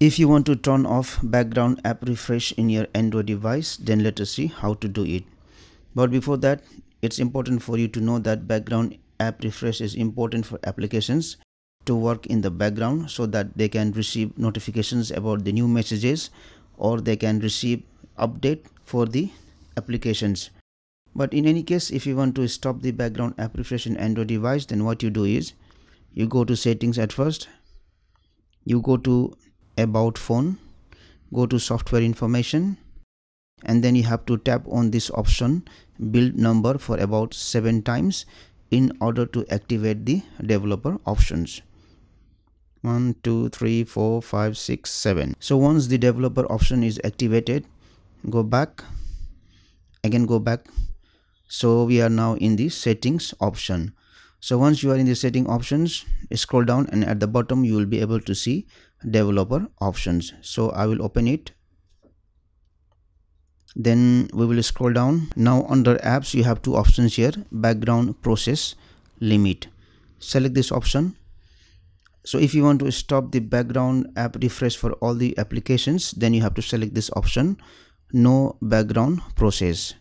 If you want to turn off background app refresh in your Android device, then let us see how to do it. But before that, it's important for you to know that background app refresh is important for applications to work in the background so that they can receive notifications about the new messages, or they can receive update for the applications. But in any case, if you want to stop the background app refresh in Android device, then what you do is you go to settings at first, you go to about phone, go to software information, and then you have to tap on this option build number for about 7 times in order to activate the developer options. 1 2 3 4 5 6 7. So once the developer option is activated, go back again, go back. So we are now in the settings option. So once you are in the setting options, scroll down, and at the bottom you will be able to see developer options. So I will open it. Then we will scroll down. Now under apps you have two options here, background process limit. Select this option. So if you want to stop the background app refresh for all the applications, then you have to select this option, no background process.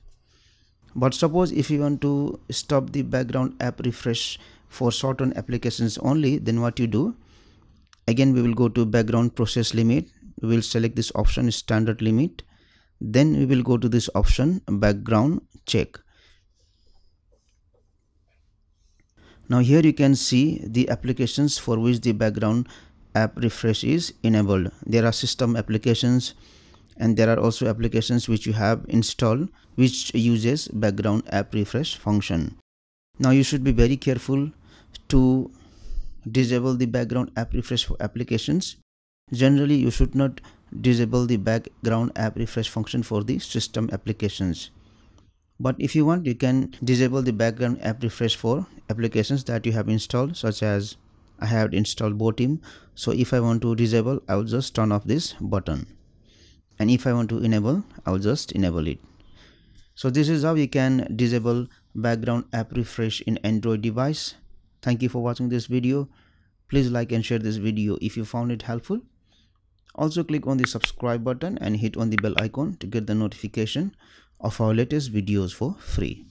But suppose if you want to stop the background app refresh for certain applications only, then what you do, again we will go to background process limit, we will select this option standard limit, then we will go to this option background check. Now here you can see the applications for which the background app refresh is enabled. There are system applications, and there are also applications which you have installed which uses background app refresh function. Now you should be very careful to disable the background app refresh for applications. Generally you should not disable the background app refresh function for the system applications, but if you want, you can disable the background app refresh for applications that you have installed, such as I have installed Botim. So if I want to disable, I will just turn off this button, and if I want to enable, I will just enable it. So this is how you can disable background app refresh in Android device. Thank you for watching this video. Please like and share this video if you found it helpful. Also click on the subscribe button and hit on the bell icon to get the notification of our latest videos for free.